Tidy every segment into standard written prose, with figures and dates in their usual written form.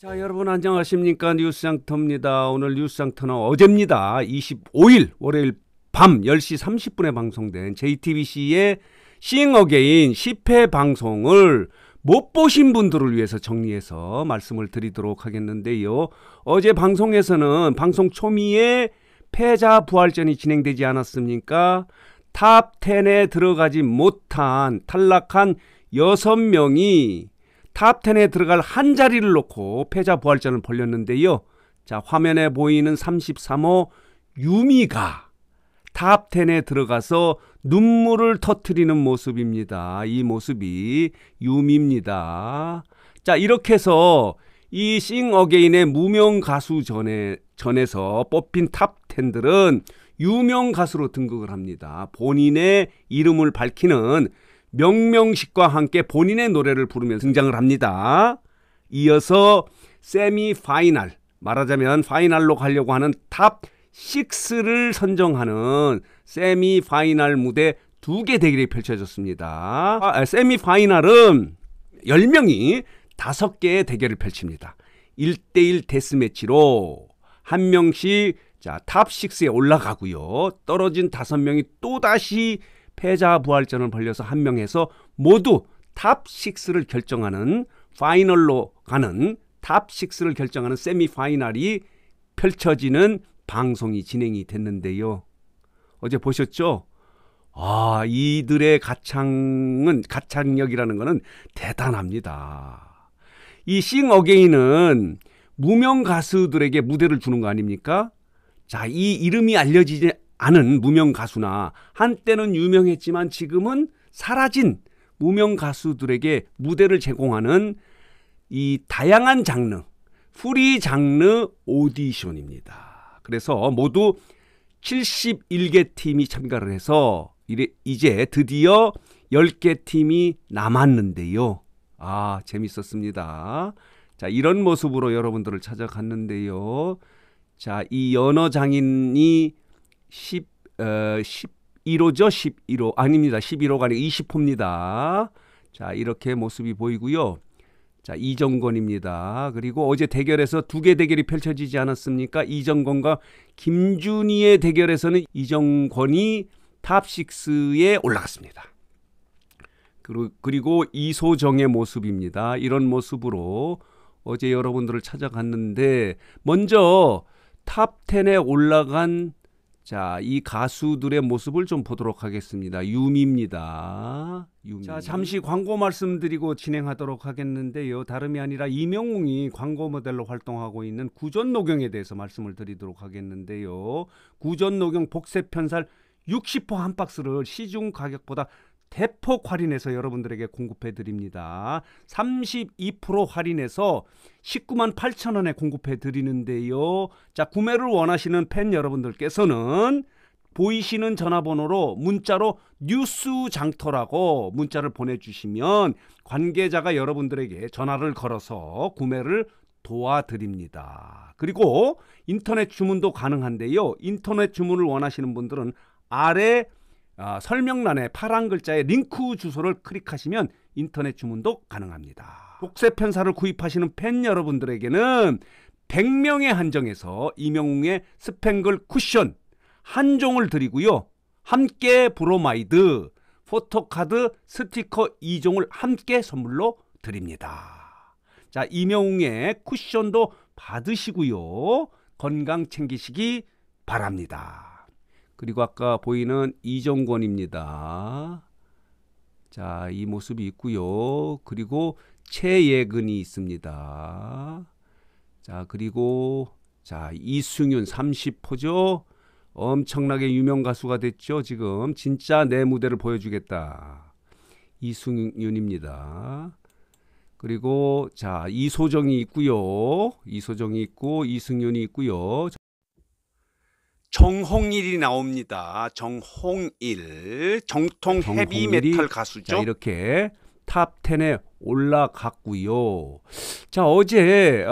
자, 여러분 안녕하십니까? 뉴스장터입니다. 오늘 뉴스장터는 어제입니다. 25일 월요일 밤 10시 30분에 방송된 JTBC의 싱어게인 10회 방송을 못 보신 분들을 위해서 정리해서 말씀을 드리도록 하겠는데요. 어제 방송에서는 방송 초미의 패자 부활전이 진행되지 않았습니까? 탑 10에 들어가지 못한 탈락한 6명이 탑 10에 들어갈 한 자리를 놓고 패자 부활전을 벌였는데요. 자, 화면에 보이는 33호 유미가 탑 10에 들어가서 눈물을 터뜨리는 모습입니다. 이 모습이 유미입니다. 자, 이렇게 해서 이 싱어게인의 무명 가수 전에서 뽑힌 탑 10들은 유명 가수로 등극을 합니다. 본인의 이름을 밝히는 명명식과 함께 본인의 노래를 부르면서 등장을 합니다. 이어서 세미 파이널, 말하자면 파이널로 가려고 하는 탑 6를 선정하는 세미 파이널 무대 2개 대결이 펼쳐졌습니다. 세미 파이널은 10명이 5개의 대결을 펼칩니다. 1대1 데스매치로 한 명씩 탑 6에 올라가고요. 떨어진 5명이 또다시 패자 부활전을 벌려서 한 명에서 모두 탑 6를 결정하는 파이널로 가는 탑 6를 결정하는 세미 파이널이 펼쳐지는 방송이 진행이 됐는데요. 어제 보셨죠? 아, 이들의 가창력이라는 것은 대단합니다. 이 싱어게인은 무명 가수들에게 무대를 주는 거 아닙니까? 자, 이 이름이 알려지지 않은 무명 가수나 한때는 유명했지만 지금은 사라진 무명 가수들에게 무대를 제공하는 이 다양한 장르, 프리 장르 오디션입니다. 그래서 모두 71개 팀이 참가를 해서 이제 드디어 10개 팀이 남았는데요. 아, 재밌었습니다. 자, 이런 모습으로 여러분들을 찾아갔는데요. 자, 이 연어장인이 11호죠? 11호. 아닙니다. 11호가 아니라 20호입니다. 자, 이렇게 모습이 보이고요. 자, 이정권입니다. 그리고 어제 대결에서 2개 대결이 펼쳐지지 않았습니까? 이정권과 김준희의 대결에서는 이정권이 탑6에 올라갔습니다. 그리고 이소정의 모습입니다. 이런 모습으로 어제 여러분들을 찾아갔는데, 먼저 탑 10에 올라간 자, 이 가수들의 모습을 좀 보도록 하겠습니다. 유미입니다. 유미. 자, 잠시 광고 말씀드리고 진행하도록 하겠는데요. 다름이 아니라 이명웅이 광고 모델로 활동하고 있는 구전녹용에 대해서 말씀을 드리도록 하겠는데요. 구전녹용 복세편살 60호 한 박스를 시중 가격보다 대폭 할인해서 여러분들에게 공급해드립니다. 32% 할인해서 198,000원에 공급해드리는데요. 자, 구매를 원하시는 팬 여러분들께서는 보이시는 전화번호로 문자로 뉴스장터라고 문자를 보내주시면 관계자가 여러분들에게 전화를 걸어서 구매를 도와드립니다. 그리고 인터넷 주문도 가능한데요. 인터넷 주문을 원하시는 분들은 아래 설명란에 파란 글자의 링크 주소를 클릭하시면 인터넷 주문도 가능합니다. 복세 편사를 구입하시는 팬 여러분들에게는 100명에 한정해서 이명웅의 스팽글 쿠션 한 종을 드리고요. 함께 브로마이드, 포토카드, 스티커 2종을 함께 선물로 드립니다. 자, 이명웅의 쿠션도 받으시고요. 건강 챙기시기 바랍니다. 그리고 아까 보이는 이정권입니다. 자, 이 모습이 있고요. 그리고 최예근이 있습니다. 자, 그리고 자, 이승윤 30호죠. 엄청나게 유명 가수가 됐죠. 지금 진짜 내 무대를 보여주겠다. 이승윤입니다. 그리고 자, 이소정이 있고요. 이소정이 있고 이승윤이 있고요. 정홍일이 나옵니다. 정홍일. 정통 헤비메탈 가수죠. 자, 이렇게 탑 10에 올라갔고요. 자, 어제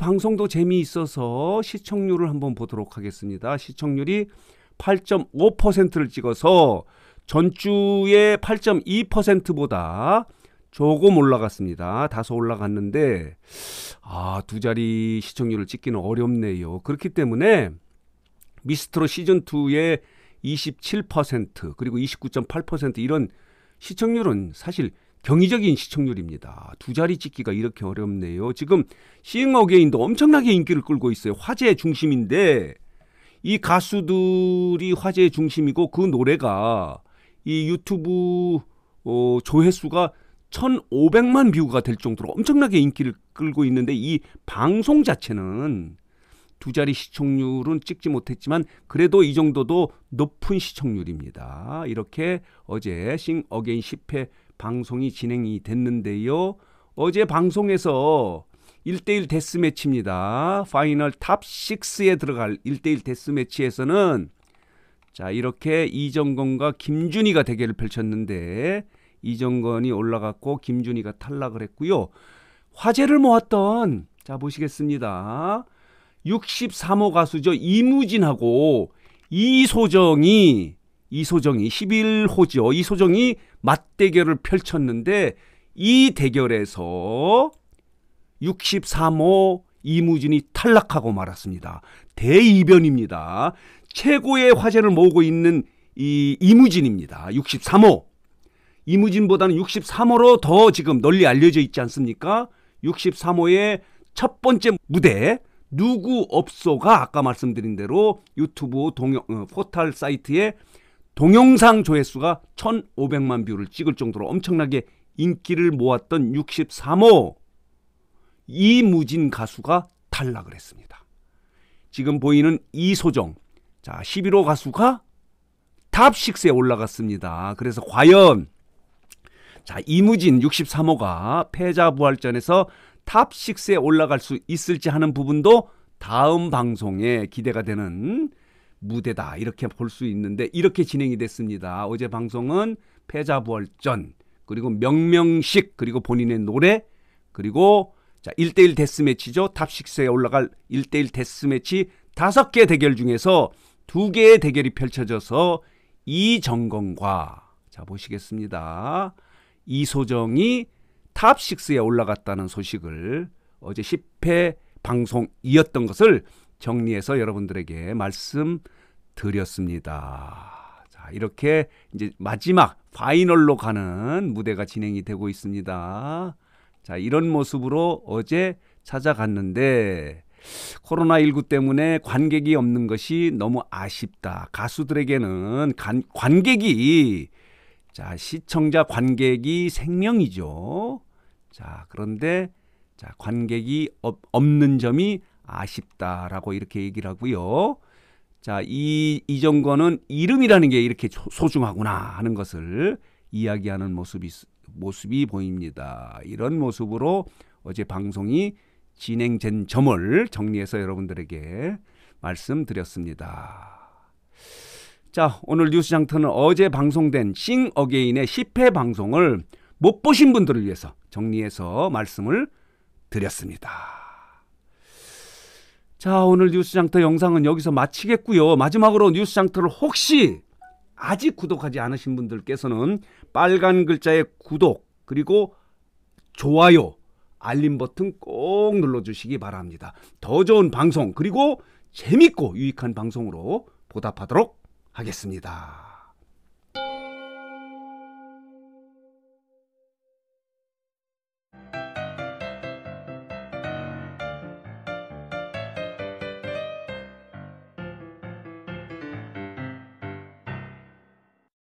방송도 재미있어서 시청률을 한번 보도록 하겠습니다. 시청률이 8.5%를 찍어서 전주의 8.2%보다 조금 올라갔습니다. 다소 올라갔는데 아, 두 자리 시청률을 찍기는 어렵네요. 그렇기 때문에 미스트롯 시즌2의 27% 그리고 29.8% 이런 시청률은 사실 경이적인 시청률입니다. 두 자리 찍기가 이렇게 어렵네요. 지금 싱어게인도 엄청나게 인기를 끌고 있어요. 화제의 중심인데 이 가수들이 화제의 중심이고 그 노래가 이 유튜브 조회수가 1,500만 뷰가 될 정도로 엄청나게 인기를 끌고 있는데 이 방송 자체는 두 자리 시청률은 찍지 못했지만 그래도 이 정도도 높은 시청률입니다. 이렇게 어제 싱어게인 10회 방송이 진행이 됐는데요. 어제 방송에서 1대1 데스매치입니다. 파이널 탑6에 들어갈 1대1 데스매치에서는 자 이렇게 이정건과 김준희가 대결을 펼쳤는데 이정건이 올라갔고 김준희가 탈락을 했고요. 화제를 모았던 자 보시겠습니다. 63호 가수죠. 이무진하고 이소정이 11호죠. 이소정이 맞대결을 펼쳤는데 이 대결에서 63호 이무진이 탈락하고 말았습니다. 대이변입니다. 최고의 화제를 모으고 있는 이 이무진입니다. 63호. 이무진보다는 63호로 더 지금 널리 알려져 있지 않습니까? 63호의 첫 번째 무대 누구 업소가 아까 말씀드린 대로 유튜브 포털 사이트에 동영상 조회수가 1,500만 뷰를 찍을 정도로 엄청나게 인기를 모았던 63호 이무진 가수가 탈락을 했습니다. 지금 보이는 이소정 자 11호 가수가 탑6에 올라갔습니다. 그래서 과연 자 이무진 63호가 패자부활전에서 탑6에 올라갈 수 있을지 하는 부분도 다음 방송에 기대가 되는 무대다 이렇게 볼 수 있는데 이렇게 진행이 됐습니다. 어제 방송은 패자부활전 그리고 명명식 그리고 본인의 노래 그리고 자 1대1 데스매치죠. 탑6에 올라갈 1대1 데스매치 5개 대결 중에서 2개의 대결이 펼쳐져서 이정건과 자 보시겠습니다. 이소정이 탑6에 올라갔다는 소식을 어제 10회 방송이었던 것을 정리해서 여러분들에게 말씀드렸습니다. 자, 이렇게 이제 마지막 파이널로 가는 무대가 진행이 되고 있습니다. 자, 이런 모습으로 어제 찾아갔는데 코로나19 때문에 관객이 없는 것이 너무 아쉽다. 가수들에게는 관객이 자, 시청자 관객이 생명이죠. 자, 그런데 자, 관객이 없는 점이 아쉽다라고 이렇게 얘기를 하고요. 자, 이정건은 이름이라는 게 이렇게 소중하구나 하는 것을 이야기하는 모습이 보입니다. 이런 모습으로 어제 방송이 진행된 점을 정리해서 여러분들에게 말씀드렸습니다. 자, 오늘 뉴스장터는 어제 방송된 싱어게인의 10회 방송을 못 보신 분들을 위해서 정리해서 말씀을 드렸습니다. 자, 오늘 뉴스장터 영상은 여기서 마치겠고요. 마지막으로 뉴스장터를 혹시 아직 구독하지 않으신 분들께서는 빨간 글자의 구독 그리고 좋아요, 알림 버튼 꼭 눌러주시기 바랍니다. 더 좋은 방송 그리고 재밌고 유익한 방송으로 보답하도록 하겠습니다.